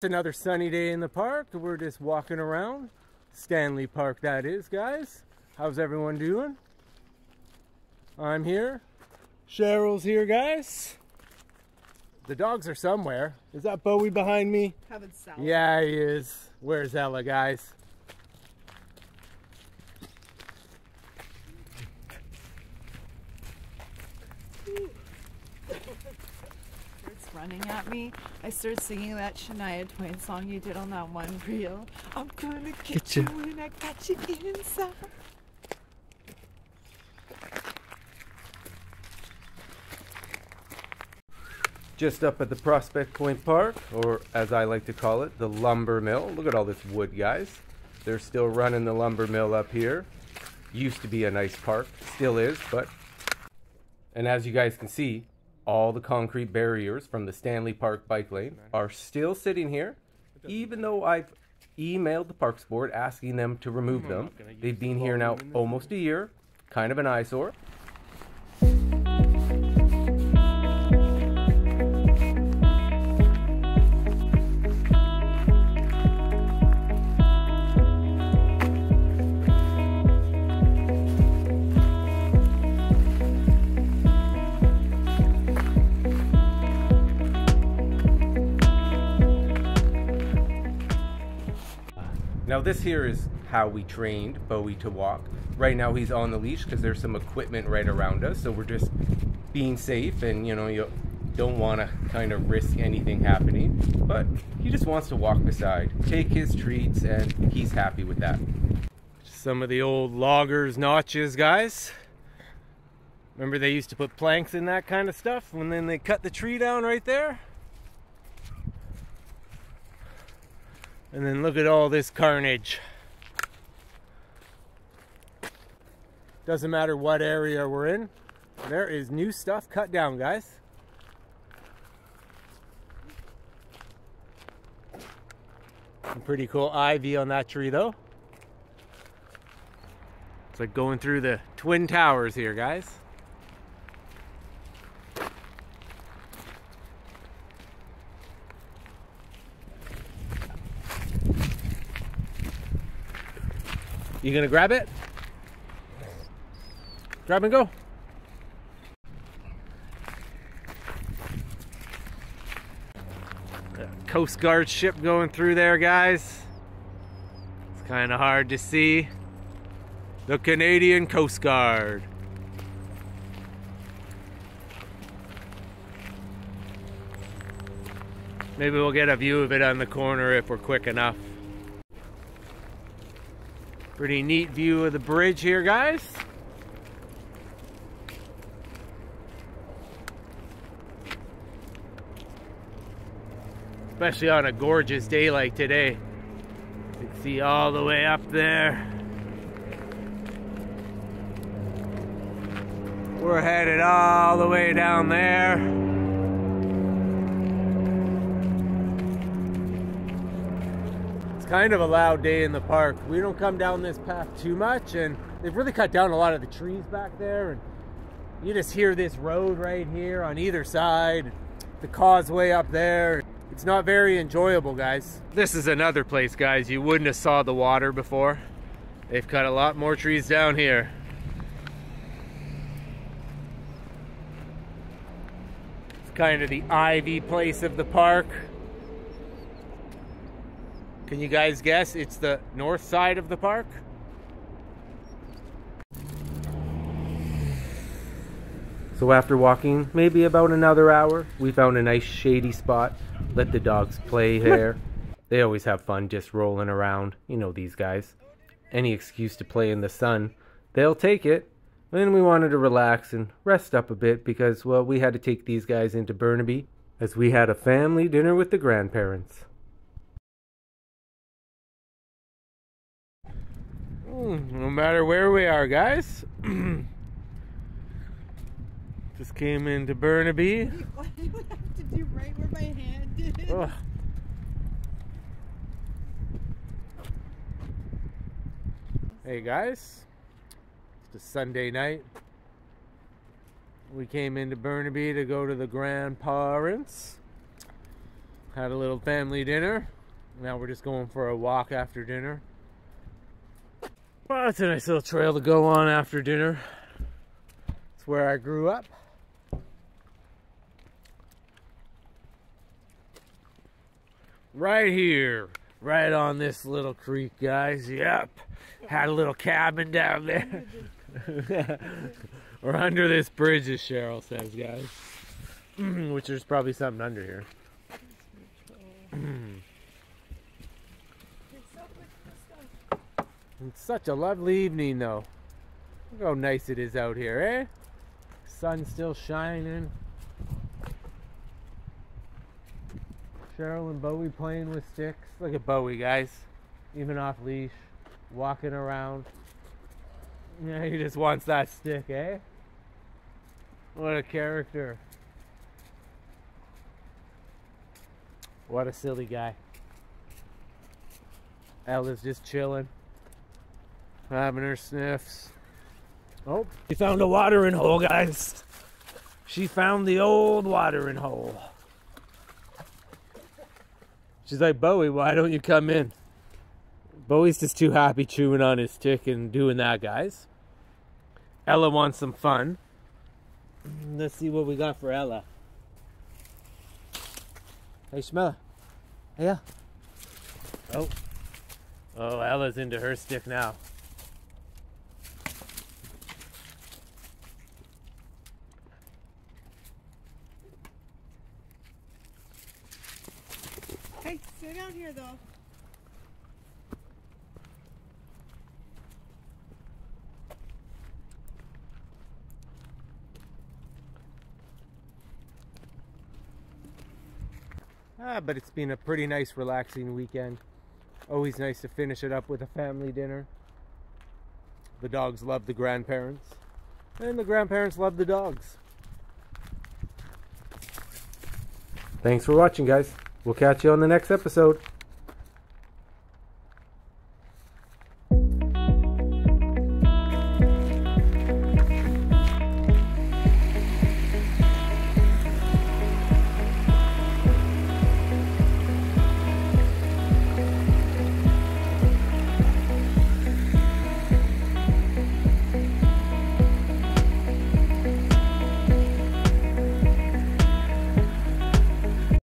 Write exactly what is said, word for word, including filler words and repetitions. It's another sunny day in the park. We're just walking around Stanley Park, that is, guys. How's everyone doing? I'm here. Cheryl's here, guys. The dogs are somewhere. Is that Bowie behind me? Having salad. Yeah, he is. Where's Ella, guys? Running at me. I started singing that Shania Twain song you did on that one reel. I'm gonna get, get you, you when I got you inside. Just up at the Prospect Point Park, or as I like to call it, the lumber mill. Look at all this wood, guys. They're still running the lumber mill up here. Used to be a nice park, still is, but... And as you guys can see, all the concrete barriers from the Stanley Park bike lane are still sitting here, even though I've emailed the Parks Board asking them to remove them. They've been here now almost a year, kind of an eyesore. Now this here is how we trained Bowie to walk. Right now he's on the leash because there's some equipment right around us, so we're just being safe, and you know, you don't want to kind of risk anything happening, but he just wants to walk beside, take his treats, and he's happy with that. Some of the old loggers' notches, guys. Remember they used to put planks in that kind of stuff, and then they cut the tree down right there? And then look at all this carnage. Doesn't matter what area we're in, there is new stuff cut down, guys. Some pretty cool ivy on that tree, though. It's like going through the Twin Towers here, guys. You gonna grab it? Grab and go. The Coast Guard ship going through there, guys. It's kind of hard to see. The Canadian Coast Guard. Maybe we'll get a view of it on the corner if we're quick enough. Pretty neat view of the bridge here, guys. Especially on a gorgeous day like today. You can see all the way up there. We're headed all the way down there. Kind of a loud day in the park. We don't come down this path too much, and they've really cut down a lot of the trees back there, and you just hear this road right here on either side, the causeway up there. It's not very enjoyable, guys. This is another place, guys, you wouldn't have saw the water before. They've cut a lot more trees down here. It's kind of the ivy place of the park. Can you guys guess? It's the north side of the park. So after walking maybe about another hour, we found a nice shady spot. Let the dogs play there. They always have fun just rolling around. You know these guys. Any excuse to play in the sun, they'll take it. And we wanted to relax and rest up a bit because, well, we had to take these guys into Burnaby as we had a family dinner with the grandparents. No matter where we are, guys. Just came into Burnaby. Why do you have to do right where my hand is? Oh. Hey guys, it's a Sunday night. We came into Burnaby to go to the grandparents. had a little family dinner. Now we're just going for a walk after dinner. Well, it's a nice little trail to go on after dinner. It's where I grew up. Right here, right on this little creek, guys. Yep, had a little cabin down there. Or under this bridge, as Cheryl says, guys. Which there's probably something under here. It's such a lovely evening, though. Look how nice it is out here, eh? Sun's still shining. Cheryl and Bowie playing with sticks. Look at Bowie, guys. Even off leash, walking around. Yeah, he just wants that stick, eh? What a character. What a silly guy. Ella's just chilling. Having her sniffs. Oh, she found a watering hole, guys. She found the old watering hole. She's like, Bowie, why don't you come in? Bowie's just too happy chewing on his stick and doing that, guys. Ella wants some fun. Let's see what we got for Ella. Hey, Shmella. Hey, Ella. Oh. Oh, Ella's into her stick now. Hey, stay down here, though. Ah, but it's been a pretty nice, relaxing weekend. Always nice to finish it up with a family dinner. The dogs love the grandparents, and the grandparents love the dogs. Thanks for watching, guys. We'll catch you on the next episode.